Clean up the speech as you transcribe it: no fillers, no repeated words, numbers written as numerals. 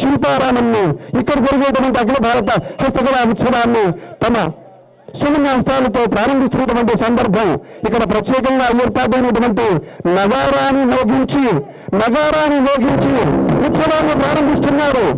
ಶಿಲ್ಪಾರಾಮನ್ನು ఇక్కడికి అఖిల భారత హస్తకళా ఉత్సవాన్ని తమ సుమన్యాసాలతో ప్రారంభిస్తున్నటువంటి సందర్భం ఇక్కడ ప్రత్యేకంగా ఏర్పాటైనటువంటి నగారాన్ని మోగించి ఉత్సవాన్ని ప్రారంభిస్తున్నారు.